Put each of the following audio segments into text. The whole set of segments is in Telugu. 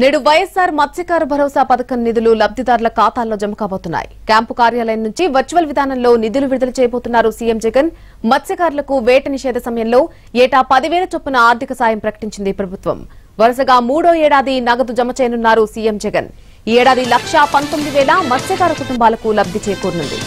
నేడు వైఎస్ఆర్ మత్స్యకార భరోసా పథకం నిధులు లబ్ధిదారుల ఖాతాల్లో జమ కాబోతున్నాయి. క్యాంపు కార్యాలయం నుంచి వర్చువల్ విధానంలో నిధులు విడుదల చేయబోతున్నారు సీఎం జగన్. మత్స్యకారులకు వేట నిషేధ సమయంలో ఏటా 10,000 చొప్పున ఆర్థిక సాయం ప్రకటించింది ప్రభుత్వం. వరుసగా మూడో ఏడాది నగదు జమ చేయనున్నారు సీఎం జగన్. ఈ ఏడాది 1,19,000 మత్స్యకార కుటుంబాలకు లబ్ధి చేకూరనుంది.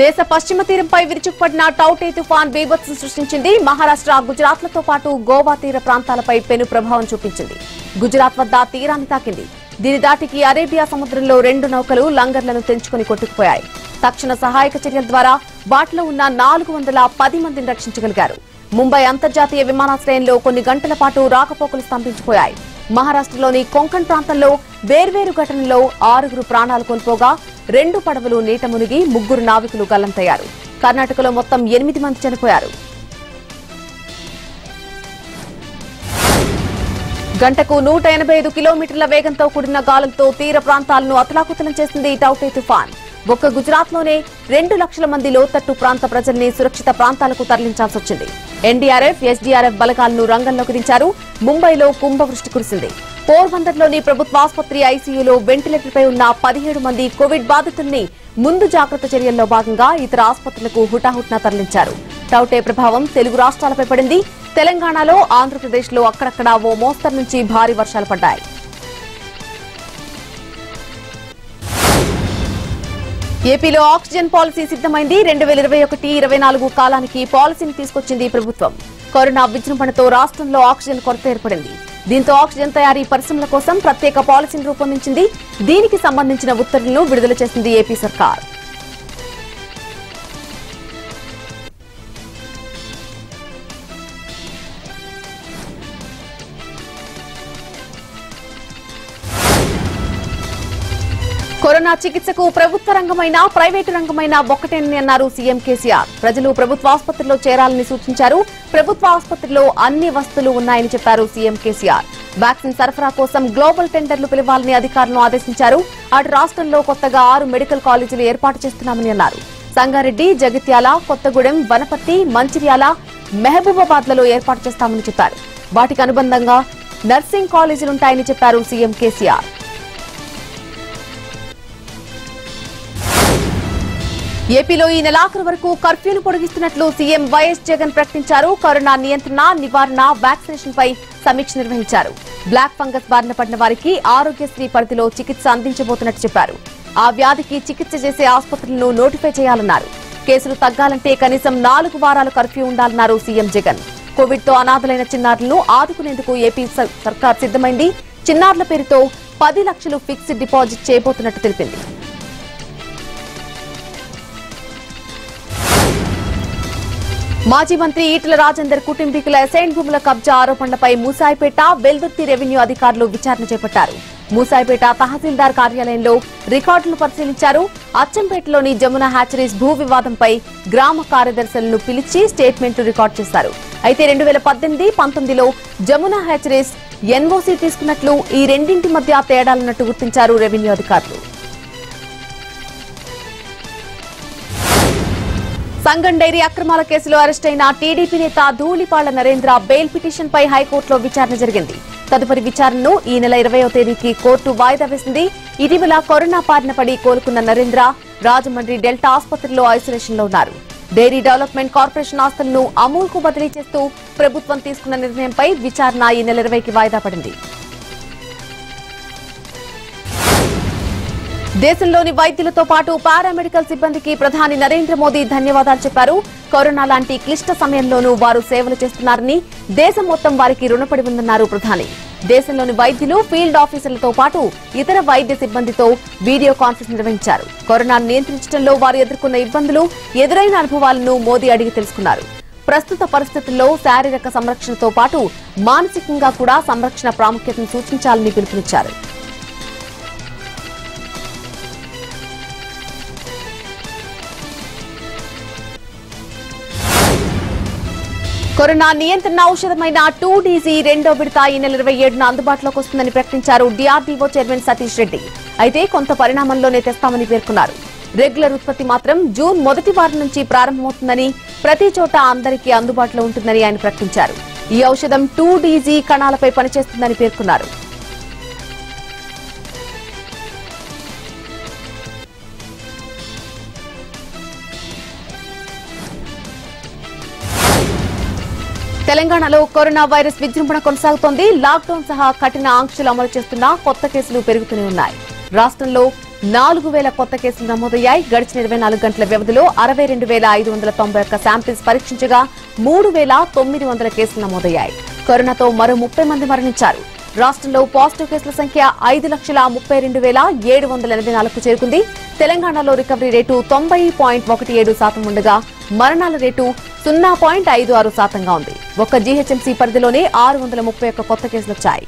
దేశ పశ్చిమ తీరంపై విరుచుకుపడిన టౌటే తుఫాన్ బీభత్సం సృష్టించింది. మహారాష్ట్ర, గుజరాత్లతో పాటు గోవా తీర ప్రాంతాలపై పెను ప్రభావం చూపించింది. గుజరాత్ వద్ద తీరాన్ని తాకింది. దీని దాటికి అరేబియా సముద్రంలో 2 నౌకలు లంగర్లను తెంచుకుని కొట్టుకుపోయాయి. తక్షణ సహాయక చర్యల ద్వారా వాటిలో ఉన్న 410 మందిని రక్షించగలిగారు. ముంబై అంతర్జాతీయ విమానాశ్రయంలో కొన్ని గంటల పాటు రాకపోకలు స్తంభించిపోయాయి. మహారాష్ట్రలోని కొంకణ్ ప్రాంతంలో వేర్వేరు ఘటనల్లో 6 ప్రాణాలు కోల్పోగా 2 పడవలు నీట మునిగి 3 నావికులు గల్లంతయ్యారు. కర్ణాటకలో మొత్తం 8 మంది చనిపోయారు. గంటకు 185 కిలోమీటర్ల వేగంతో కూడిన గాలులతో తీర ప్రాంతాలను అతలాకుతలం చేసింది టౌటే తుఫాన్. ఒక్క గుజరాత్లోనే 2 లక్షల మంది లోతట్టు ప్రాంత ప్రజల్ని సురక్షిత ప్రాంతాలకు తరలించాల్సి వచ్చింది. ఎన్డీఆర్ఎఫ్, ఎస్డీఆర్ఎఫ్ బలగాలను రంగంలోకి దించారు. ముంబైలో కుంభవృష్టి కురిసింది. పోర్బందర్లోని ప్రభుత్వ ఆసుపత్రి ఐసీయూలో వెంటిలేటర్పై ఉన్న 17 మంది కోవిడ్ బాధితుల్ని ముందు జాగ్రత్త చర్యల్లో భాగంగా ఇతర ఆసుపత్రులకు హుటాహుట్న తరలించారు. టౌటే ప్రభావం తెలుగు రాష్ట్రాలపై పడింది. తెలంగాణలో, ఆంధ్రప్రదేశ్లో అక్కడక్కడా ఓ మోస్తరు నుంచి భారీ వర్షాలు పడ్డాయి. ఏపీలో ఆక్సిజన్ పాలసీ సిద్దమైంది. 2021-24 కాలానికి పాలసీని తీసుకొచ్చింది ప్రభుత్వం. కరోనా విజృంభణతో రాష్ట్రంలో ఆక్సిజన్ కొరత ఏర్పడింది. దీంతో ఆక్సిజన్ తయారీ పరిశ్రమల కోసం ప్రత్యేక పాలసీని రూపొందించింది. దీనికి సంబంధించిన ఉత్తర్వులను విడుదల చేసింది ఏపీ సర్కార్. కరోనా చికిత్సకు ప్రభుత్వ రంగమైనా ప్రైవేటు రంగమైనా ఒక్కటేనని అన్నారు సీఎం కేసీఆర్. ప్రజలు ప్రభుత్వ ఆసుపత్రిలో చేరాలని సూచించారు. ప్రభుత్వ ఆసుపత్రిలో అన్ని వసతులు ఉన్నాయని చెప్పారు సీఎం కేసీఆర్. వ్యాక్సిన్ సరఫరా కోసం గ్లోబల్ టెండర్లు పిలవాలని అధికారులను ఆదేశించారు. అటు రాష్ట్రంలో కొత్తగా 6 మెడికల్ కాలేజీలు ఏర్పాటు చేస్తున్నామని అన్నారు. సంగారెడ్డి, జగిత్యాల, కొత్తగూడెం, వనపర్తి, మంచిర్యాల, మహబూబాబాద్లలో ఏర్పాటు చేస్తామని చెప్పారు. వాటికి అనుబంధంగా నర్సింగ్ కాలేజీలుంటాయని చెప్పారు సీఎం కేసీఆర్. ఏపీలో ఈ నెలాఖరు వరకు కర్ఫ్యూను పొడిగిస్తున్నట్లు సీఎం వైఎస్ జగన్ ప్రకటించారు. కరోనా నియంత్రణ, నివారణ, వ్యాక్సినేషన్ పై సమీక్ష నిర్వహించారు. బ్లాక్ ఫంగస్ బారిన పడిన వారికి ఆరోగ్యశ్రీ పరిధిలో చికిత్స అందించబోతున్నట్టు చెప్పారు. ఆ వ్యాధికి చికిత్స చేసే ఆసుపత్రులను నోటిఫై చేయాలన్నారు. కేసులు తగ్గాలంటే కనీసం 4 వారాలు కర్ఫ్యూ ఉండాలన్నారు సీఎం జగన్. కోవిడ్తో అనాథలైన చిన్నారులను ఆదుకునేందుకు ఏపీ సర్కార్ సిద్దమైంది. చిన్నారుల పేరుతో 10 లక్షలు ఫిక్స్డ్ డిపాజిట్ చేయబోతున్నట్టు తెలిపింది. మాజీ మంత్రి ఈటల రాజేందర్ కుటుంబీకుల అసైన్ భూముల కబ్జా ఆరోపణలపై మూసాయిపేట, వెల్దుర్తి రెవెన్యూ అధికారులు విచారణ చేపట్టారు. మూసాయిపేట తహసీల్దార్ కార్యాలయంలో రికార్డులు పరిశీలించారు. అచ్చంపేటలోని జమున హ్యాచరీస్ భూ వివాదంపై గ్రామ కార్యదర్శులను పిలిచి స్టేట్మెంట్లు రికార్డు చేశారు. అయితే 2018-19లో జమున హ్యాచరీస్ ఎన్ఓసీ తీసుకున్నట్లు, ఈ రెండింటి మధ్య తేడాలున్నట్టు గుర్తించారు రెవెన్యూ అధికారులు. సంగం డైరీ అక్రమాల కేసులో అరెస్టైన టీడీపీ నేత ధూళిపాళ్ల నరేంద్ర బెయిల్ పిటిషన్పై హైకోర్టులో విచారణ జరిగింది. తదుపరి విచారణను ఈ నెల 20వ తేదీకి కోర్టు వాయిదా వేసింది. ఇటీవల కరోనా బారిన పడి కోలుకున్న నరేంద్ర రాజమండ్రి డెల్టా ఆసుపత్రిలో ఐసోలేషన్లో ఉన్నారు. డైరీ డెవలప్మెంట్ కార్పొరేషన్ ఆస్తులను అమూల్కు బదిలీ చేస్తూ ప్రభుత్వం తీసుకున్న నిర్ణయంపై విచారణ ఈ నెల 20కి వాయిదా పడింది. దేశంలోని వైద్యులతో పాటు పారామెడికల్ సిబ్బందికి ప్రధాని నరేంద్ర మోదీ ధన్యవాదాలు చెప్పారు. కరోనా లాంటి క్లిష్ట సమయంలోనూ వారు సేవలు చేస్తున్నారని, దేశం మొత్తం వారికి రుణపడి ఉందన్నారు ప్రధాని. దేశంలోని వైద్యులు, ఫీల్డ్ ఆఫీసర్లతో పాటు ఇతర వైద్య సిబ్బందితో వీడియో కాన్ఫరెన్స్ నిర్వహించారు. కరోనాను నియంత్రించడంలో వారు ఎదుర్కొన్న ఇబ్బందులు, ఎదురైన అనుభవాలను మోదీ అడిగి తెలుసుకున్నారు. ప్రస్తుత పరిస్థితుల్లో శారీరక సంరక్షణతో పాటు మానసికంగా కూడా సంరక్షణ ప్రాముఖ్యతను సూచించాలని పిలుపునిచ్చారు. కరోనా నియంత్రణ ఔషధమైన 2DZ 2వ విడత ఈ నెల 27న అందుబాటులోకి వస్తుందని ప్రకటించారు డిఆర్డీఓ చైర్మన్ సతీష్ రెడ్డి. అయితే కొంత పరిణామంలోనే తెస్తామని పేర్కొన్నారు. రెగ్యులర్ ఉత్పత్తి మాత్రం జూన్ మొదటి వారం నుంచి ప్రారంభమవుతుందని ప్రతి చోట అందరికీ అందుబాటులో ఉంటుందని ఆయన ప్రకటించారు. ఈ ఔషధం 2DG కణాలపై పనిచేస్తుందని పేర్కొన్నారు. తెలంగాణలో కరోనా వైరస్ విజృంభణ కొనసాగుతోంది. లాక్డౌన్ సహా కఠిన ఆంక్షలు అమలు చేస్తున్నా కొత్త కేసులు పెరుగుతూనే ఉన్నాయి. రాష్ట్రంలో 4000 కొత్త కేసులు నమోదయ్యాయి. గడిచిన 24 గంటల వ్యవధిలో 62591 శాంపిల్స్ పరీక్షించగా 3900 కేసులు నమోదయ్యాయి. కరోనాతో మరో 30 మంది మరణించారు. రాష్ట్రంలో పాజిటివ్ కేసుల సంఖ్య 5,32,784 చేరుకుంది. తెలంగాణలో రికవరీ రేటు 90.17% ఉండగా మరణాల రేటు 0.56%గా ఉంది. ఒక్క GHMC పరిధిలోనే 631 కొత్త కేసులు వచ్చాయి.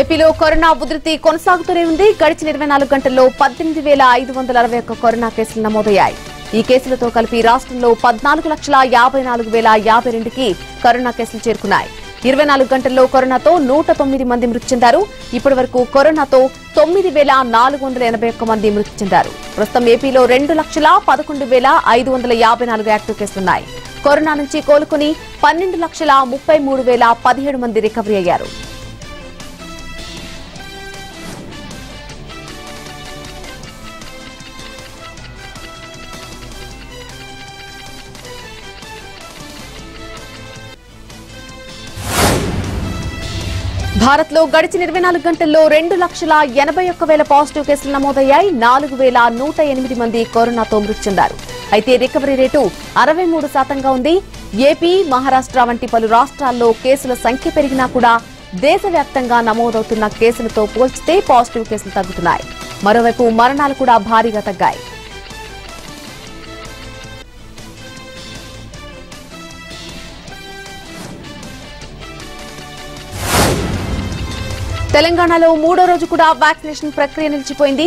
ఏపీలో కరోనా ఉధృతి కొనసాగుతూనే ఉంది. గడిచిన 24 గంటల్లో 18,561 కరోనా కేసులు నమోదయ్యాయి. ఈ కేసులతో కలిపి రాష్ట్రంలో 14,54,052 కరోనా కేసులు చేరుకున్నాయి. 24 గంటల్లో కరోనాతో 109 మంది మృతి చెందారు. ఇప్పటి వరకు కరోనాతో 9481 మంది మృతి చెందారు. ప్రస్తుతం ఏపీలో 2,11,554 యాక్టివ్ కేసులున్నాయి. కరోనా నుంచి కోలుకుని 12,33,017 మంది రికవరీ అయ్యారు. భారత్లో గడిచిన 24 గంటల్లో 2,81,000 పాజిటివ్ కేసులు నమోదయ్యాయి. 4,108 మంది కరోనాతో మృతి చెందారు. అయితే రికవరీ రేటు 63%గా ఉంది. ఏపీ, మహారాష్ట్ర వంటి పలు రాష్ట్రాల్లో కేసుల సంఖ్య పెరిగినా కూడా దేశవ్యాప్తంగా నమోదవుతున్న కేసులతో పోల్చితే పాజిటివ్ కేసులు తగ్గుతున్నాయి. మరోవైపు మరణాలు కూడా భారీగా తగ్గాయి. తెలంగాణలో మూడో రోజు కూడా వ్యాక్సినేషన్ ప్రక్రియ నిలిచిపోయింది.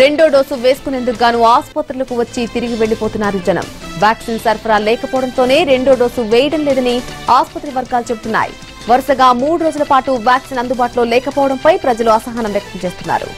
రెండో డోసు వేసుకునేందుకు గాను ఆసుపత్రులకు వచ్చి తిరిగి వెళ్లిపోతున్నారు జనం. వ్యాక్సిన్ సరఫరా లేకపోవడంతోనే రెండో డోసు వేయడం లేదని ఆసుపత్రి వర్గాలు చెబుతున్నాయి. వరుసగా 3 రోజుల పాటు వ్యాక్సిన్ అందుబాటులో లేకపోవడంపై ప్రజలు అసహనం వ్యక్తం చేస్తున్నారు.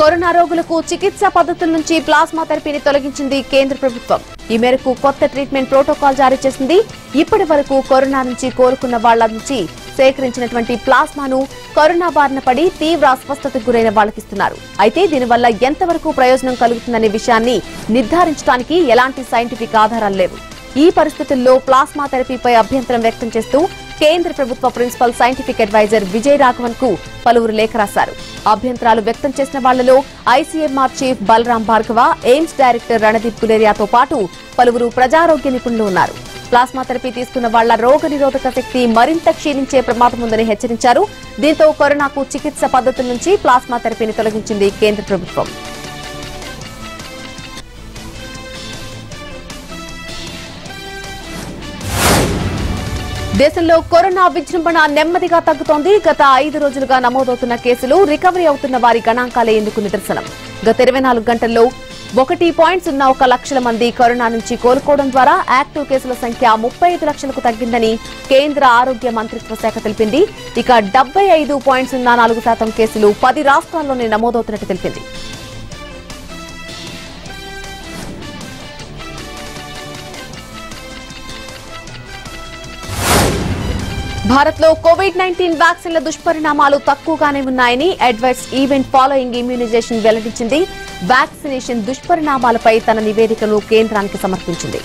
కరోనా రోగులకు చికిత్సా పద్ధతుల నుంచి ప్లాస్మా థెరపీని తొలగించింది కేంద్ర ప్రభుత్వం. ఈ మేరకు కొత్త ట్రీట్మెంట్ ప్రోటోకాల్ జారీ చేసింది. ఇప్పటి వరకు కరోనా నుంచి కోలుకున్న వాళ్ల నుంచి సేకరించినటువంటి ప్లాస్మాను కరోనా బారిన పడి తీవ్ర అస్వస్థతకు గురైన వాళ్లకిస్తున్నారు. అయితే దీనివల్ల ఎంతవరకు ప్రయోజనం కలుగుతుందనే విషయాన్ని నిర్ధారించడానికి ఎలాంటి సైంటిఫిక్ ఆధారాలు లేవు. ఈ పరిస్థితుల్లో ప్లాస్మా థెరపీపై అభ్యంతరం వ్యక్తం చేస్తూ కేంద్ర ప్రభుత్వ ప్రిన్సిపల్ సైంటిఫిక్ అడ్వైజర్ విజయ్ రాఘవన్కు పలువురు లేఖ రాశారు. అభ్యంతరాలు వ్యక్తం చేసిన వాళ్లలో ICMR chief Balram Bhargava, AIIMS director Randeep గులేరియాతో పాటు పలువురు ప్రజారోగ్య నిపుణులు ఉన్నారు. ప్లాస్మా థెరపీ తీసుకున్న వాళ్ల రోగనిరోధక శక్తి మరింత క్షీణించే ప్రమాదం ఉందని హెచ్చరించారు. దీంతో కరోనాకు చికిత్స పద్ధతుల నుంచి ప్లాస్మా థెరపీని తొలగించింది కేంద్ర ప్రభుత్వం. దేశంలో కరోనా విజృంభణ నెమ్మదిగా తగ్గుతోంది. గత 5 రోజులుగా నమోదవుతున్న కేసులు, రికవరీ అవుతున్న వారి గణాంకాలే ఇందుకు నిదర్శనం. గత 24 గంటల్లో 1.01 లక్షల మంది కరోనా నుంచి కోలుకోవడం ద్వారా యాక్టివ్ కేసుల సంఖ్య 35 లక్షలకు తగ్గిందని కేంద్ర ఆరోగ్య మంత్రిత్వ శాఖ తెలిపింది. ఇక 75.04% కేసులు 10 రాష్ట్రాల్లోనే నమోదవుతున్నట్టు తెలిపింది. భారత్లో COVID-19 వ్యాక్సిన్ల దుష్పరిణామాలు తక్కువగానే ఉన్నాయని అడ్వైస్ ఈవెంట్ ఫాలోయింగ్ ఇమ్యూనైజేషన్ వెల్లడించింది. వ్యాక్సినేషన్ దుష్పరిణామాలపై తన నివేదికను కేంద్రానికి సమర్పించింది.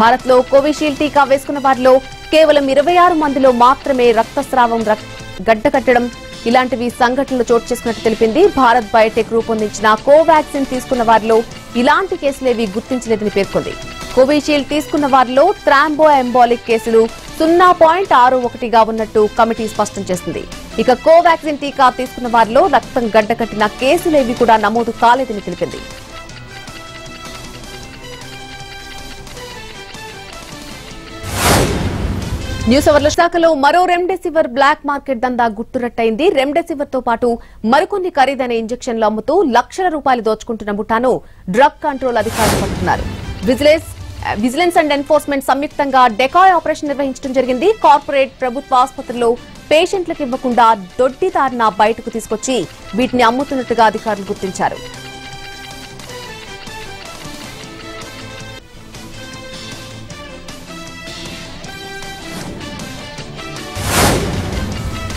భారత్లో కోవిషీల్డ్ టీకా వేసుకున్న వారిలో కేవలం 26 మందిలో మాత్రమే రక్తస్రావం గడ్డకట్టడం ఇలాంటివి సంఘటనలు చోటు చేసుకున్నట్టు తెలిపింది. భారత్ బయోటెక్ రూపొందించిన కోవాక్సిన్ తీసుకున్న వారిలో ఇలాంటి కేసులేవి గుర్తించలేదని పేర్కొంది. కోవిషీల్డ్ తీసుకున్న వారిలో త్రాంబో ఎంబాలిక్ కేసులు 0.61గా ఉన్నట్టు కమిటీ స్పష్టం చేసింది. ఇక కోవాక్సిన్ టీకా తీసుకున్న వారిలో రక్తం గడ్డకట్టిన కేసులేవి కూడా నమోదు కాలేదని తెలిపింది. న్యూసవర్ల శాఖలో మరో రెమ్డెసివర్ బ్లాక్ మార్కెట్ దందా గుట్టురట్టైంది. రెమ్డెసివర్ తో పాటు మరికొన్ని ఖరీదైన ఇంజెక్షన్లు అమ్ముతూ లక్షల రూపాయలు దోచుకుంటున్న ముఠాను డ్రగ్ కంట్రోల్ అధికారులు పట్టుకున్నారు. విజిలెన్స్ అండ్ ఎన్ఫోర్స్మెంట్ సంయుక్తంగా డెకాయ్ ఆపరేషన్ నిర్వహించడం జరిగింది. కార్పొరేట్ ప్రభుత్వ ఆసుపత్రుల్లో పేషెంట్లకు ఇవ్వకుండా దొడ్డి తారణ బయటకు తీసుకొచ్చి వీటిని అమ్ముతున్నట్టుగా అధికారులు గుర్తించారు.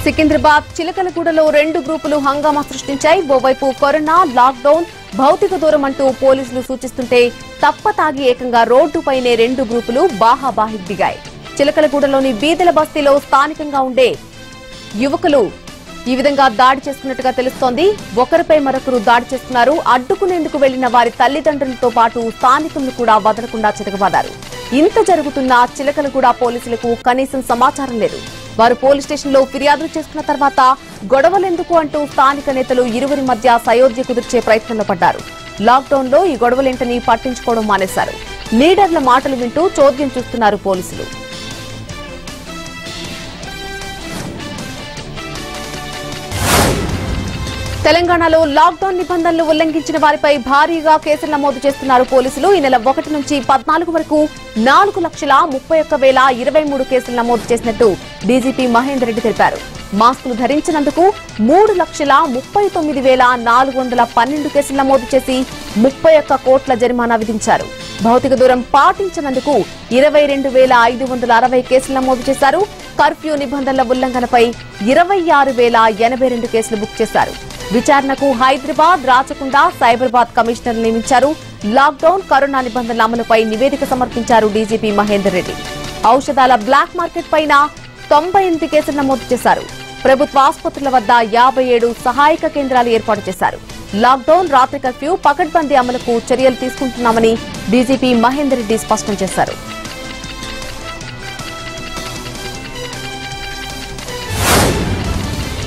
సికింద్రాబాద్ చిలకలగూడలో రెండు గ్రూపులు హంగామా సృష్టించాయి. ఓవైపు కరోనా లాక్డౌన్ భౌతిక దూరం అంటూ పోలీసులు సూచిస్తుంటే తప్పతాగి ఏకంగా రోడ్డుపైనే రెండు గ్రూపులు బాహాబాహి దిగాయి. చిలకలగూడలోని బీదల బస్తీలో స్థానికంగా ఉండే యువకులు ఈ విధంగా దాడి చేస్తున్నట్టుగా తెలుస్తోంది. ఒకరిపై మరొకరు దాడి చేస్తున్నారు. అడ్డుకునేందుకు వెళ్లిన వారి తల్లిదండ్రులతో పాటు స్థానికులను కూడా వదలకుండా చెరగబాదారు. ఇంత జరుగుతున్నా చిలకలగూడ పోలీసులకు కనీసం సమాచారం లేదు. వారు పోలీస్ స్టేషన్లో ఫిర్యాదులు చేసుకున్న తర్వాత గొడవలెందుకు అంటూ స్థానిక నేతలు ఇరువురి మధ్య సయోధ్య కుదిర్చే ప్రయత్నంలో పడ్డారు. లాక్డౌన్లో ఈ గొడవలేంటని పట్టించుకోవడం మానేశారు. లీడర్ల మాటలు వింటూ చోద్యం చూస్తున్నారు పోలీసులు. తెలంగాణలో లాక్డౌన్ నిబంధనలు ఉల్లంఘించిన వారిపై భారీగా కేసులు నమోదు చేస్తున్నారు పోలీసులు. ఈ నెల 1 నుంచి 14 వరకు 4,31,023 కేసులు నమోదు చేసినట్టు డీజీపీ మహేందర్ రెడ్డి తెలిపారు. మాస్కులు ధరించినందుకు 3,39,412 కేసులు నమోదు చేసి 31 కోట్ల జరిమానా విధించారు. భౌతిక దూరం పాటించినందుకు 22,560 కేసులు నమోదు చేశారు. కర్ఫ్యూ నిబంధనల ఉల్లంఘనపై 26,082 కేసులు బుక్ చేశారు. విచారణకు హైదరాబాద్, రాచకొండ, సైబరాబాద్ కమిషనర్లు నియమించారు. లాక్డౌన్, కరోనా నిబంధనల అమలుపై నివేదిక సమర్పించారు డీజీపీ మహేందర్ రెడ్డి. ఔషధాల బ్లాక్ మార్కెట్ పైన 98 కేసులు నమోదు చేశారు. ప్రభుత్వ ఆసుపత్రుల వద్ద 57 సహాయక కేంద్రాలు ఏర్పాటు చేశారు. లాక్డౌన్, రాత్రి కర్ఫ్యూ, పకడ్బందీ అమలుకు చర్యలు తీసుకుంటున్నామని డీజీపీ మహేందర్ రెడ్డి స్పష్టం చేశారు.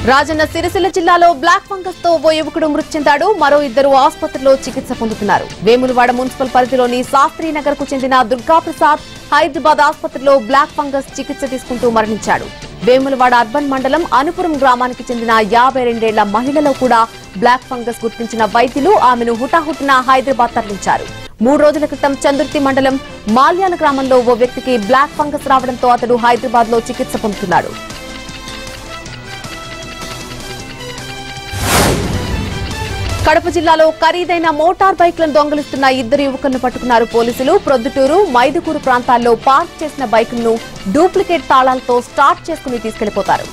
రాజన్న సిరిసిల్ల జిల్లాలో బ్లాక్ ఫంగస్ తో ఓ యువకుడు మృతి చెందాడు. మరో ఇద్దరు ఆసుపత్రిలో చికిత్స పొందుతున్నారు. వేములవాడ మున్సిపల్ పరిధిలోని శాస్త్రీనగర్ కు చెందిన దుర్గాప్రసాద్ హైదరాబాద్ ఆసుపత్రిలో బ్లాక్ ఫంగస్ చికిత్స తీసుకుంటూ మరణించాడు. వేములవాడ అర్బన్ మండలం అనుపురం గ్రామానికి చెందిన 52 ఏళ్ల మహిళలో కూడా బ్లాక్ ఫంగస్ గుర్తించిన వైద్యులు ఆమెను హుటాహుటిన హైదరాబాద్ తరలించారు. 3 రోజుల క్రితం చందుర్తి మండలం మాల్యాల గ్రామంలో ఓ వ్యక్తికి బ్లాక్ ఫంగస్ రావడంతో అతడు హైదరాబాద్ లో చికిత్స పొందుతున్నాడు. కడప జిల్లాలో ఖరీదైన మోటార్ బైక్లను దొంగలిస్తున్న ఇద్దరు యువకులను పట్టుకున్నారు పోలీసులు. ప్రొద్దుటూరు, మైదుకూరు ప్రాంతాల్లో పార్క్ చేసిన బైకులను డూప్లికేట్ తాళాలతో స్టార్ట్ చేసుకుని తీసుకెళ్లిపోతారు.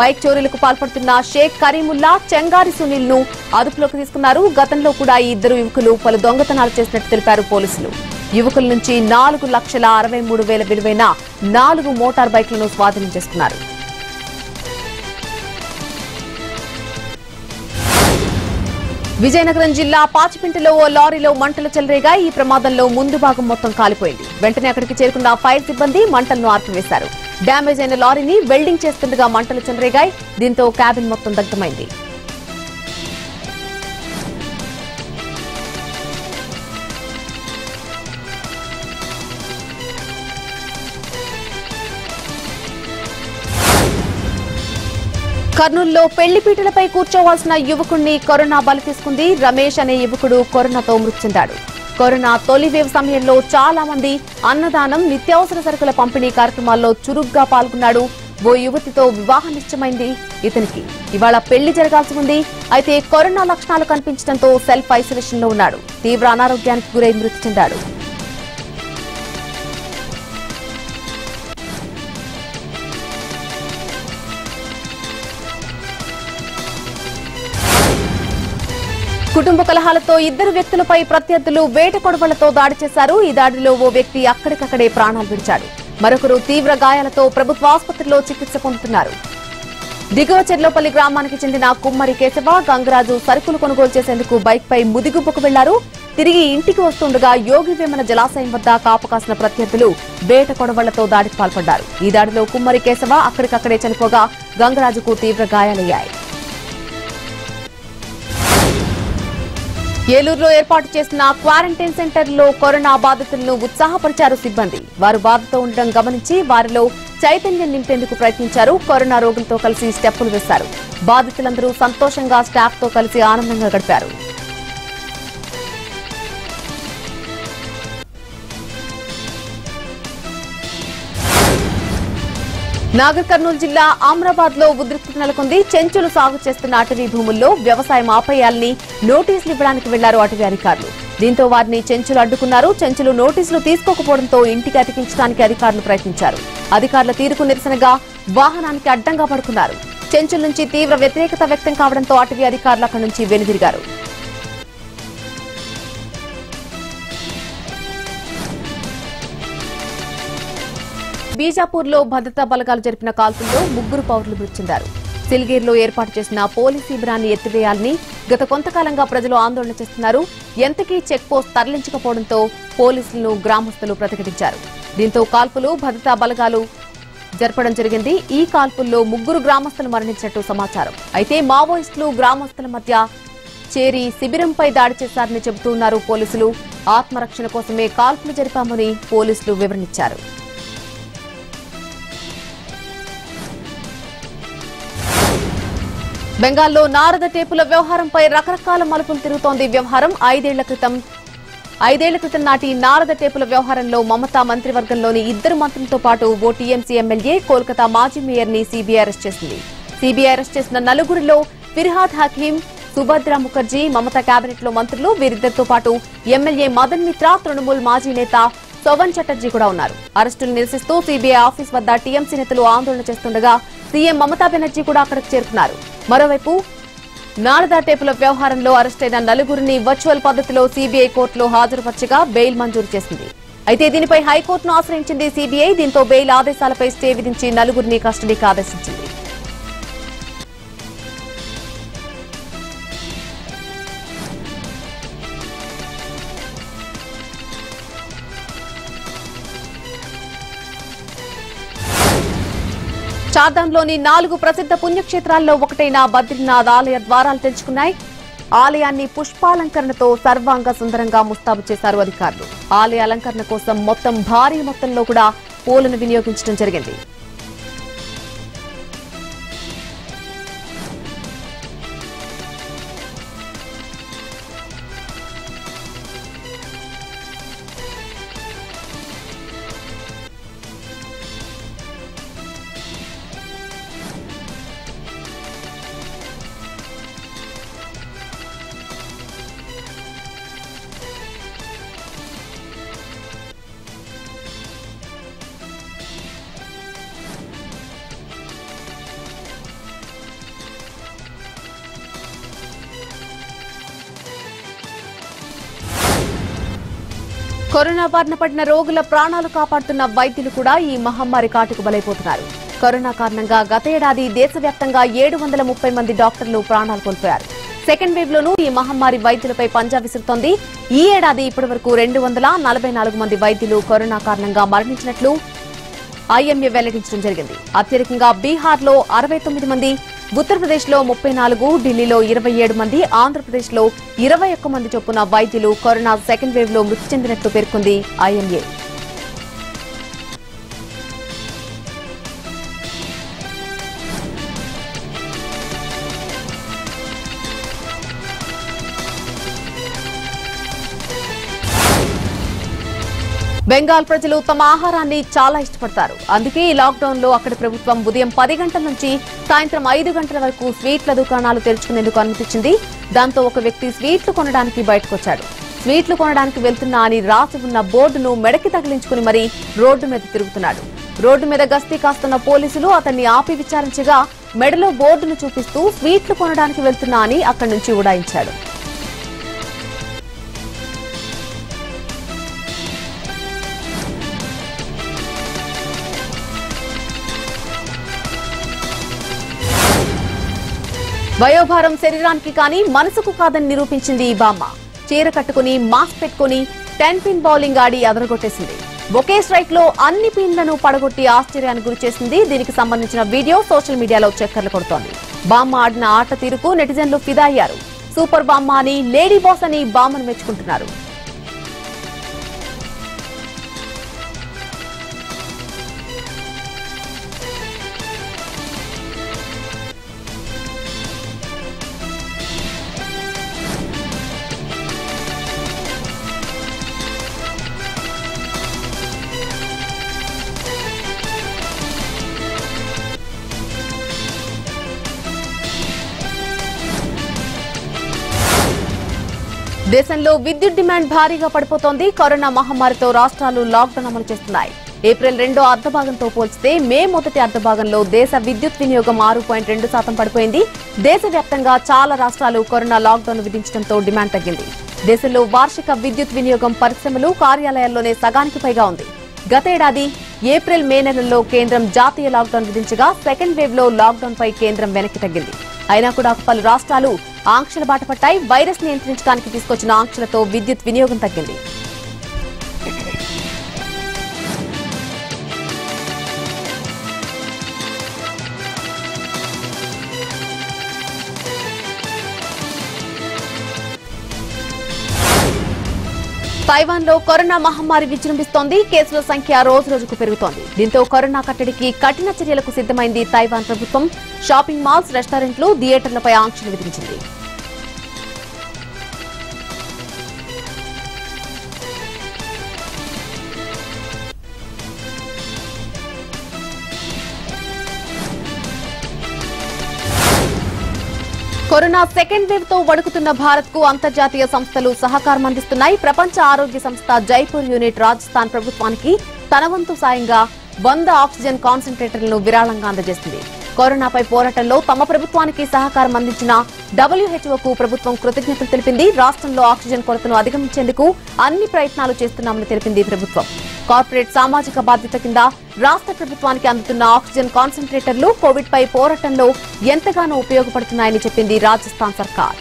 బైక్ చోరీలకు పాల్పడుతున్న షేక్ కరీముల్లా, చెంగారి సునీల్ ను అదుపులోకి తీసుకున్నారు. గతంలో కూడా ఈ ఇద్దరు యువకులు పలు దొంగతనాలు చేసినట్టు తెలిపారు పోలీసులు. యువకుల నుంచి 4,63,000 విలువైన 4 మోటార్ బైక్లను స్వాధీనం చేసుకున్నారు. విజయనగరం జిల్లా పాచిపెంటలో ఓ లారీలో మంటలు చెలరేగా. ఈ ప్రమాదంలో ముందు భాగం మొత్తం కాలిపోయింది. వెంటనే అక్కడికి చేరుకున్న ఫైర్ సిబ్బంది మంటలను ఆర్పివేశారు. డ్యామేజ్ అయిన లారీని వెల్డింగ్ చేస్తుండగా మంటలు చెలరేగాయి. దీంతో క్యాబిన్ మొత్తం దగ్ధమైంది. కర్నూలులో పెళ్లిపీటలపై కూర్చోవాల్సిన యువకుడిని కరోనా బలి తీసుకుంది. రమేష్ అనే యువకుడు కరోనాతో మృతి చెందాడు. కరోనా తొలి వేవ్ సమయంలో చాలా మంది అన్నదానం, నిత్యావసర సరుకుల పంపిణీ కార్యక్రమాల్లో చురుగ్గా పాల్గొన్నాడు. ఓ యువతితో వివాహం నిశ్చయమైంది ఇతనికి. ఇవాళ పెళ్లి జరగాల్సి ఉంది. అయితే కరోనా లక్షణాలు కనిపించడంతో సెల్ఫ్ ఐసోలేషన్ లో ఉన్నాడు. తీవ్ర అనారోగ్యానికి గురై మృతి చెందాడు. కుటుంబ కలహాలతో ఇద్దరు వ్యక్తులపై ప్రత్యర్థులు వేట కొడవళ్లతో దాడి చేశారు. ఈ దాడిలో ఓ వ్యక్తి అక్కడికక్కడే ప్రాణాలు విడిచాడు. మరొకరు తీవ్ర గాయాలతో ప్రభుత్వ ఆసుపత్రిలో చికిత్స పొందుతున్నారు. దిగువ చెర్లోపల్లి గ్రామానికి చెందిన కుమ్మరి కేశవ, గంగరాజు సరుకులు కొనుగోలు చేసేందుకు బైక్పై ముదిగుబ్బకు వెళ్లారు. తిరిగి ఇంటికి వస్తుండగా యోగి వేమన జలాశయం వద్ద కాపు కాసిన ప్రత్యర్థులు వేట కొడవళ్లతో దాడికి పాల్పడ్డారు. ఈ దాడిలో కుమ్మరి కేశవ అక్కడికక్కడే చనిపోగా గంగరాజుకు తీవ్ర గాయాలయ్యాయి. ఏలూరులో ఏర్పాటు చేసిన క్వారంటైన్ సెంటర్లో కరోనా బాధితులను ఉత్సాహపరిచారు సిబ్బంది. వారు బాధతో ఉండడం గమనించి వారిలో చైతన్యం నింపేందుకు ప్రయత్నించారు. కరోనా రోగులతో కలిసి స్టెప్పులు వేశారు. బాధితులందరూ సంతోషంగా స్టాఫ్ తో కలిసి ఆనందంగా గడిపారు. నాగర్ కర్నూలు జిల్లా ఆమ్రాబాద్ లో ఉద్రిక్తత నెలకొంది. చెంచులు సాగు చేస్తున్న అటవీ భూముల్లో వ్యవసాయం ఆపేయాలని నోటీసులు ఇవ్వడానికి వెళ్లారు అటవీ అధికారులు. దీంతో వారిని చెంచులు అడ్డుకున్నారు. చెంచులు నోటీసులు తీసుకోకపోవడంతో ఇంటికి అతికించడానికి అధికారులు ప్రయత్నించారు. అధికారుల తీరుకు నిరసనగా వాహనానికి అడ్డంగా పడుకున్నారు. చెంచుల నుంచి తీవ్ర వ్యతిరేకత వ్యక్తం కావడంతో అటవీ అధికారులు అక్కడి నుంచి వెనుదిరిగారు. బీజాపూర్లో భద్రతా బలగాలు జరిపిన కాల్పుల్లో ముగ్గురు పౌరులు మృతి చెందారు. సిల్గిరిలో ఏర్పాటు చేసిన పోలీసు శిబిరాన్ని ఎత్తివేయాలని గత కొంతకాలంగా ప్రజలు ఆందోళన చేస్తున్నారు. ఎంతకీ చెక్పోస్ట్ తరలించకపోవడంతో పోలీసులను గ్రామస్తులు ప్రతిఘటించారు. దీంతో కాల్పులు భద్రతా బలగాలు జరపడం జరిగింది. ఈ కాల్పుల్లో ముగ్గురు గ్రామస్తులు మరణించినట్టు సమాచారం. అయితే మావోయిస్టులు గ్రామస్తుల మధ్య చేరి శిబిరంపై దాడి చేశారని చెబుతున్నారు పోలీసులు. ఆత్మరక్షణ కోసమే కాల్పులు జరిపామని పోలీసులు వివరణిచ్చారు. బెంగాల్లో నారద టేపుల వ్యవహారంపై రకరకాల మలుపులు తిరుగుతోంది వ్యవహారం. ఐదేళ్ల క్రితం నాటి నారద టేపుల వ్యవహారంలో మమతా మంత్రివర్గంలోని ఇద్దరు మంత్రులతో పాటు ఓ టీఎంసీ ఎమ్మెల్యే, కోల్కతా మాజీ మేయర్ ని సీబీఐ అరెస్ట్ చేసింది. సీబీఐ అరెస్ట్ చేసిన నలుగురిలో ఫిర్హాద్ హకీం, సుభద్ర ముఖర్జీ మమతా కేబినెట్ లో మంత్రులు. వీరిద్దరితో పాటు ఎమ్మెల్యే మదన్ మిత్రా, తృణమూల్ మాజీ నేత పవన్ చటర్జీ కూడా ఉన్నారు. అరెస్టులు నిరసిస్తూ సీబీఐ ఆఫీస్ వద్ద టీఎంసీ నేతలు ఆందోళన చేస్తుండగా సీఎం మమతా బెనర్జీ కూడా అక్కడికి చేరుకున్నారు. మరోవైపు నారదా టేపుల వ్యవహారంలో అరెస్టైన నలుగురిని వర్చువల్ పద్ధతిలో సీబీఐ కోర్టులో హాజరుపర్చగా బెయిల్ మంజూరు చేసింది. అయితే దీనిపై హైకోర్టును ఆశ్రయించింది సీబీఐ. దీంతో బెయిల్ ఆదేశాలపై స్టే విధించి నలుగురిని కస్టడీకి ఆదేశించింది. చార్ధాంలోని 4 ప్రసిద్ధ పుణ్యక్షేత్రాల్లో ఒకటైన బద్రీనాథ్ ఆలయ ద్వారాలు తెరుచుకున్నాయి. ఆలయాన్ని పుష్పాలంకరణతో సర్వాంగ సుందరంగా ముస్తాబు చేశారు అధికారులు. ఆలయ అలంకరణ కోసం భారీ మొత్తంలో కూడా పూలను వినియోగించడం జరిగింది. కరోనా బారిన పడిన రోగుల ప్రాణాలు కాపాడుతున్న వైద్యులు కూడా ఈ మహమ్మారి కాటుకు బలైపోతున్నారు. కరోనా కారణంగా గత ఏడాది దేశవ్యాప్తంగా 730 మంది డాక్టర్లు ప్రాణాలు కోల్పోయారు. సెకండ్ వేవ్ లోనూ ఈ మహమ్మారి వైద్యులపై పంజా విసురుతోంది. ఈ ఏడాది ఇప్పటి వరకు 244 మంది వైద్యులు కరోనా కారణంగా మరణించినట్లు ఐఎంఏ వెల్లడించడం జరిగింది. అత్యధికంగా బీహార్లో 69 మంది, ఉత్తరప్రదేశ్లో 34, ఢిల్లీలో 27 మంది, ఆంధ్రప్రదేశ్లో 21 మంది చొప్పున వైద్యులు కరోనా సెకండ్ వేవ్ లో మృతి చెందినట్లు పేర్కొంది ఐఎంఏ. బెంగాల్ ప్రజలు తమ ఆహారాన్ని చాలా ఇష్టపడతారు. అందుకే ఈ లాక్డౌన్ లో అక్కడి ప్రభుత్వం ఉదయం 10 గంటల నుంచి సాయంత్రం 5 గంటల వరకు స్వీట్ల దుకాణాలు తెరుచుకునేందుకు అనుమతించింది. దాంతో ఒక వ్యక్తి స్వీట్లు కొనడానికి బయటకొచ్చాడు. స్వీట్లు కొనడానికి వెళ్తున్నా అని రాసి ఉన్న బోర్డును మెడకి తగిలించుకుని మరీ రోడ్డు మీద తిరుగుతున్నాడు. రోడ్డు మీద గస్తీ కాస్తున్న పోలీసులు అతన్ని ఆపి విచారించగా మెడలో బోర్డును చూపిస్తూ స్వీట్లు కొనడానికి వెళ్తున్నా అని అక్కడి నుంచి ఉడాయించాడు. వయోభారం శరీరానికి కానీ మనసుకు కాదని నిరూపించింది ఈ బామ్మ. చీర కట్టుకుని మాస్క్ పెట్టుకుని 10 పిన్ బౌలింగ్ ఆడి అదరగొట్టేసింది. ఒకే స్ట్రైక్ లో అన్ని పిన్లను పడగొట్టి ఆశ్చర్యానికి గురి చేసింది. దీనికి సంబంధించిన వీడియో సోషల్ మీడియాలో చక్కర్లు కొడుతోంది. బామ్మ ఆడిన ఆట తీరుకు నెటిజన్లు ఫిదా అయ్యారు. సూపర్ బామ్మ అని, లేడీ బాస్ అని బామ్మను మెచ్చుకుంటున్నారు. దేశంలో విద్యుత్ డిమాండ్ భారీగా పడిపోతోంది. కరోనా మహమ్మారితో రాష్ట్రాలు లాక్డౌన్ అమలు చేస్తున్నాయి. ఏప్రిల్ 2 అర్ధభాగంతో పోల్చితే మే మొదటి అర్ధభాగంలో దేశ విద్యుత్ వినియోగం 6.2% పడిపోయింది. దేశవ్యాప్తంగా చాలా రాష్ట్రాలు కరోనా లాక్డౌన్ విధించడంతో డిమాండ్ తగ్గింది. దేశంలో వార్షిక విద్యుత్ వినియోగం పరిశ్రమలు, కార్యాలయాల్లోనే సగానికి పైగా ఉంది. గతేడాది ఏప్రిల్, మే నెలల్లో కేంద్రం జాతీయ లాక్డౌన్ విధించగా సెకండ్ వేవ్ లో లాక్డౌన్ పై కేంద్రం వెనక్కి తగ్గింది. అయినా కూడా పలు రాష్ట్రాలు ఆంక్షల బాట పట్టాయి. వైరస్ నియంత్రించడానికి తీసుకొచ్చిన ఆంక్షలతో విద్యుత్ వినియోగం తగ్గింది. తైవాన్లో కరోనా మహమ్మారి విజృంభిస్తోంది. కేసుల సంఖ్య రోజురోజుకు పెరుగుతోంది. దీంతో కరోనా కట్టడికి కఠిన చర్యలకు సిద్దమైంది తైవాన్ ప్రభుత్వం. షాపింగ్ మాల్స్, రెస్టారెంట్లు, థియేటర్లపై ఆంక్షలు విధించింది. కరోనా సెకండ్ వేవ్ తో వణుకుతున్న భారత్ కు అంతర్జాతీయ సంస్థలు సహకారం అందిస్తున్నాయి. ప్రపంచ ఆరోగ్య సంస్థ జైపూర్ యూనిట్ రాజస్థాన్ ప్రభుత్వానికి తన వంతు సాయంగా 100 ఆక్సిజన్ కాన్సంట్రేటర్లను విరాళంగా అందజేసింది. కరోనాపై పోరాటంలో తమ ప్రభుత్వానికి సహకారం అందించిన WHO కు ప్రభుత్వం కృతజ్ఞతలు తెలిపింది. రాష్ట్రంలో ఆక్సిజన్ కొరతను అధిగమించేందుకు అన్ని ప్రయత్నాలు చేస్తున్నామని తెలిపింది ప్రభుత్వం. కార్పొరేట్ సామాజిక బాధ్యత కింద రాష్ట్ర ప్రభుత్వానికి అందుతున్న ఆక్సిజన్ కాన్సంట్రేటర్లు కోవిడ్ పై పోరాటంలో ఎంతగానో ఉపయోగపడుతున్నాయని చెప్పింది రాజస్థాన్ సర్కార్.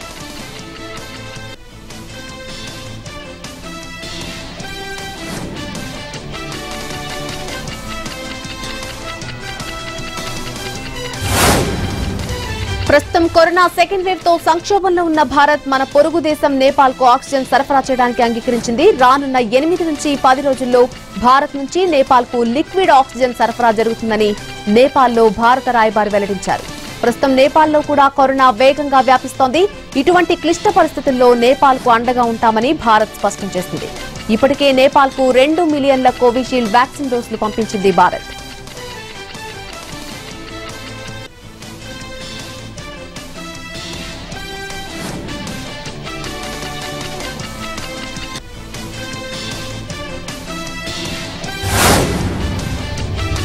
ప్రస్తుతం కరోనా సెకండ్ వేవ్ తో సంక్షోభంలో ఉన్న భారత్ మన పొరుగు దేశం నేపాల్ కు ఆక్సిజన్ సరఫరా చేయడానికి అంగీకరించింది. రానున్న 8 నుంచి 10 రోజుల్లో భారత్ నుంచి నేపాల్ కు లిక్విడ్ ఆక్సిజన్ సరఫరా జరుగుతుందని నేపాల్లో భారత రాయబారి వెల్లడించారు. ప్రస్తుతం నేపాల్లో కూడా కరోనా వేగంగా వ్యాపిస్తోంది. ఇటువంటి క్లిష్ట పరిస్థితుల్లో నేపాల్ కు అండగా ఉంటామని భారత్ స్పష్టం చేసింది. ఇప్పటికే నేపాల్ కు 2 మిలియన్ల కోవిషీల్డ్ వ్యాక్సిన్ డోసులు పంపించింది భారత్.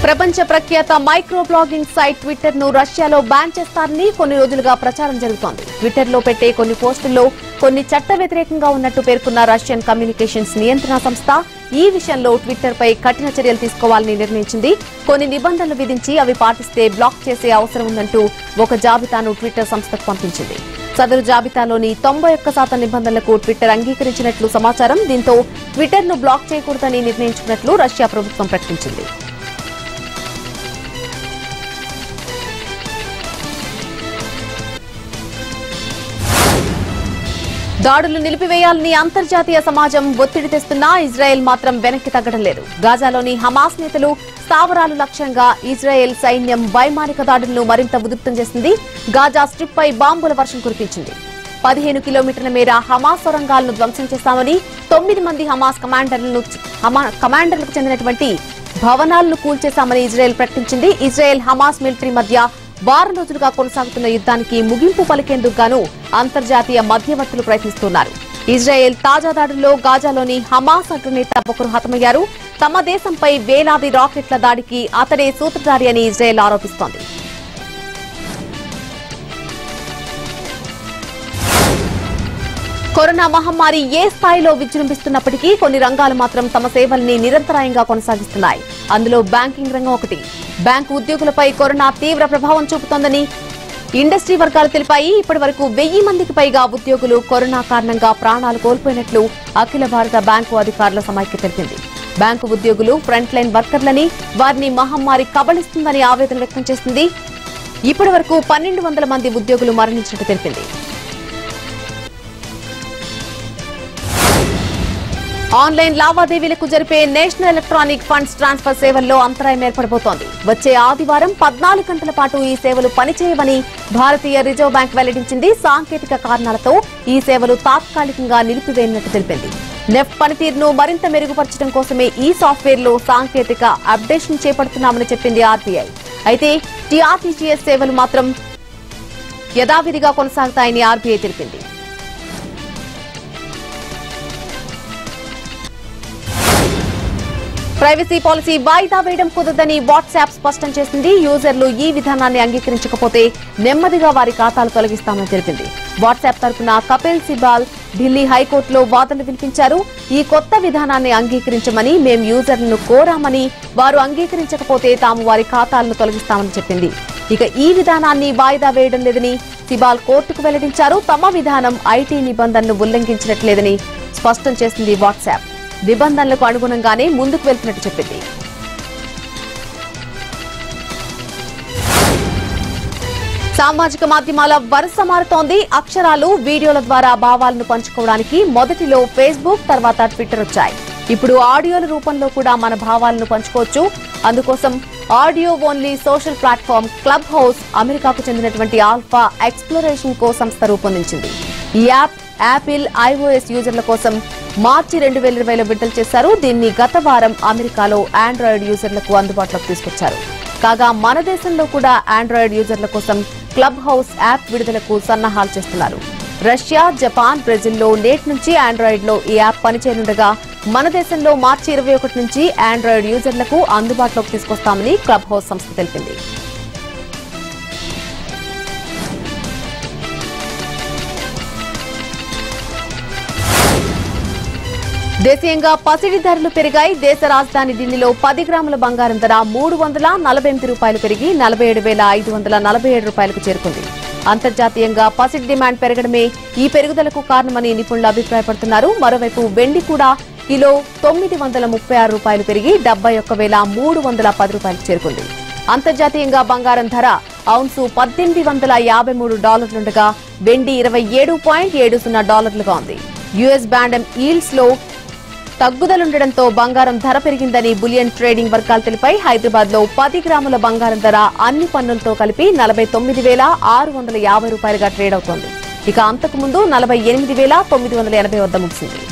ప్రపంచ ప్రఖ్యాత మైక్రో బ్లాగింగ్ సైట్ ట్విట్టర్ ను రష్యాలో బ్యాన్ చేస్తారని కొన్ని రోజులుగా ప్రచారం జరుగుతోంది. ట్విట్టర్ లో పెట్టే కొన్ని పోస్టుల్లో కొన్ని చట్ట వ్యతిరేకంగా ఉన్నట్టు పేర్కొన్న రష్యన్ కమ్యూనికేషన్స్ నియంత్రణ సంస్థ ఈ విషయంలో ట్విట్టర్ పై కఠిన చర్యలు తీసుకోవాలని నిర్ణయించింది. కొన్ని నిబంధనలు విధించి అవి పాటిస్తే బ్లాక్ చేసే అవసరం ఉందంటూ ఒక జాబితాను ట్విట్టర్ సంస్థకు పంపించింది. సదరు జాబితాలోని 91% నిబంధనలకు ట్విట్టర్ అంగీకరించినట్లు సమాచారం. దీంతో ట్విట్టర్ ను బ్లాక్ చేయకూడదని నిర్ణయించుకున్నట్లు రష్యా ప్రభుత్వం ప్రకటించింది. దాడులు నిలిపివేయాలని అంతర్జాతీయ సమాజం ఒత్తిడి తెస్తున్నా ఇజ్రాయెల్ మాత్రం వెనక్కి తగ్గడం లేదు. గాజాలోని హమాస్ నేతలు స్థావరాలు లక్ష్యంగా ఇజ్రాయెల్ సైన్యం వైమానిక దాడులను మరింత ఉధృతం చేసింది. గాజా స్ట్రిప్ పై బాంబుల వర్షం కురిపించింది. 15 కిలోమీటర్ల మేర హమాస్ సొరంగాలను ధ్వంసం చేస్తామని 9 మంది హమాస్ కమాండర్లకు చెందినటువంటి భవనాలను కూల్చేశామని ఇజ్రాయెల్ ప్రకటించింది. ఇజ్రాయెల్ హమాస్ మిలిటరీ మధ్య వారం రోజులుగా కొనసాగుతున్న యుద్ధానికి ముగింపు పలికేందుకు గాను అంతర్జాతీయ మధ్యవర్తులు ప్రయత్నిస్తున్నారు. ఇజ్రాయెల్ తాజా దాడుల్లో గాజాలోని హమాస్ అగ్రనేత ఒకరు హతమయ్యారు. తమ దేశంపై వేలాది రాకెట్ల దాడికి అతడే సూత్రధారి అని ఇజ్రాయెల్ ఆరోపిస్తోంది. కరోనా మహమ్మారి ఏ స్థాయిలో విజృంభిస్తున్నప్పటికీ కొన్ని రంగాలు మాత్రం తమ సేవల్ని నిరంతరాయంగా కొనసాగిస్తున్నాయి. అందులో బ్యాంకింగ్ రంగం ఒకటి. బ్యాంకు ఉద్యోగులపై కరోనా తీవ్ర ప్రభావం చూపుతోందని ఇండస్ట్రీ వర్గాలు తెలిపాయి. ఇప్పటి వరకు 1000 మందికి పైగా ఉద్యోగులు కరోనా కారణంగా ప్రాణాలు కోల్పోయినట్లు అఖిల భారత బ్యాంకు అధికారుల సమాఖ్య తెలిపింది. బ్యాంకు ఉద్యోగులు ఫ్రంట్ లైన్ వర్కర్లని, వారిని మహమ్మారి కబళిస్తుందని ఆవేదన వ్యక్తం చేసింది. ఇప్పటి వరకు 1200 మంది ఉద్యోగులు మరణించినట్టు తెలిపింది. ఆన్లైన్ లావాదేవీలకు జరిపే నేషనల్ ఎలక్ట్రానిక్ ఫండ్స్ ట్రాన్స్ఫర్ సేవల్లో అంతరాయం ఏర్పడబోతోంది. వచ్చే ఆదివారం 14 గంటల పాటు ఈ సేవలు పనిచేయవని భారతీయ రిజర్వ్ బ్యాంక్ వెల్లడించింది. సాంకేతిక కారణాలతో ఈ సేవలు తాత్కాలికంగా నిలిపివేయనున్నట్టు తెలిపింది. నెఫ్ట్ పనితీరును మరింత మెరుగుపరచడం కోసమే ఈ సాఫ్ట్వేర్లో సాంకేతిక అప్డేషన్ చేపడుతున్నామని చెప్పింది ఆర్బీఐ. అయితే టీఆర్టీజీఎస్ సేవలు మాత్రం యథావిధిగా కొనసాగుతాయని ఆర్బీఐ తెలిపింది. ప్రైవసీ పాలసీ వాయిదా వేయడం కుదరదని వాట్సాప్ స్పష్టం చేసింది. యూజర్లు ఈ విధానాన్ని అంగీకరించకపోతే నెమ్మదిగా వారి ఖాతాలు తొలగిస్తామని తెలిపింది. వాట్సాప్ తరపున కపిల్ సిబాల్ ఢిల్లీ హైకోర్టులో వాదనలు వినిపించారు. ఈ కొత్త విధానాన్ని అంగీకరించమని మేము యూజర్లను కోరామని, వారు అంగీకరించకపోతే తాము వారి ఖాతాలను తొలగిస్తామని చెప్పింది. ఇక ఈ విధానాన్ని వాయిదా వేయడం లేదని సిబాల్ కోర్టుకు వెల్లడించారు. తమ విధానం ఐటీ నిబంధనను ఉల్లంఘించినట్లేదని స్పష్టం చేసింది. వాట్సాప్ నిబంధనలకు అనుగుణంగానే ముందుకు వెళ్తున్నట్టు చెప్పింది. సామాజిక మాధ్యమాల వరుస మారుతోంది. అక్షరాలు, వీడియోల ద్వారా భావాలను పంచుకోవడానికి మొదటిలో ఫేస్బుక్, తర్వాత ట్విట్టర్ వచ్చాయి. ఇప్పుడు ఆడియోల రూపంలో కూడా మన భావాలను పంచుకోవచ్చు. అందుకోసం audio only social platform club house అమెరికాకు చెందినటువంటి ఆల్ఫా ఎక్స్ప్లోరేషన్ కో సంస్థ రూపొందించింది. ఈ యాప్ యాపిల్ ఐఓఎస్ యూజర్ల కోసం మార్చి 2020లో విడుదల చేశారు. దీన్ని గత వారం అమెరికాలో ఆండ్రాయిడ్ యూజర్లకు అందుబాటులోకి తీసుకొచ్చారు. కాగా మన దేశంలో కూడా ఆండ్రాయిడ్ యూజర్ల కోసం క్లబ్ హౌస్ యాప్ విడుదలకు సన్నాహాలు చేస్తున్నారు. రష్యా, జపాన్, బ్రెజిల్లో నేటి నుంచి ఆండ్రాయిడ్ లో ఈ యాప్ పనిచేయనుండగా మన దేశంలో మార్చి 21 నుంచి ఆండ్రాయిడ్ యూజర్లకు అందుబాటులోకి తీసుకొస్తామని క్లబ్ హౌస్ సంస్థ తెలిపింది. దేశీయంగా పసిడి ధరలు పెరిగాయి. దేశ రాజధాని ఢిల్లీలో 10 గ్రాముల బంగారం ధర 348 రూపాయలు పెరిగి 47,547 రూపాయలకు చేరుకుంది. అంతర్జాతీయంగా పసిడి డిమాండ్ పెరగడమే ఈ పెరుగుదలకు కారణమని నిపుణులు అభిప్రాయపడుతున్నారు. మరోవైపు వెండి కూడా కిలో 936 రూపాయలు పెరిగి 71,310 రూపాయలకు చేరుకుంది. అంతర్జాతీయంగా బంగారం ధర ఔన్సు $1,853 వెండి $27.70 ఉంది. యుఎస్ బ్యాండ్ ఈల్డ్స్ లో తగ్గుదలుండడంతో బంగారం ధర పెరిగిందని బులియన్ ట్రేడింగ్ వర్గాలు తెలిపాయి. హైదరాబాద్ లో 10 గ్రాముల బంగారం ధర అన్ని పన్నులతో కలిపి 49,650 రూపాయలుగా ట్రేడ్ అవుతోంది. ఇక అంతకుముందు 48,980 వద్ద ముగిసింది.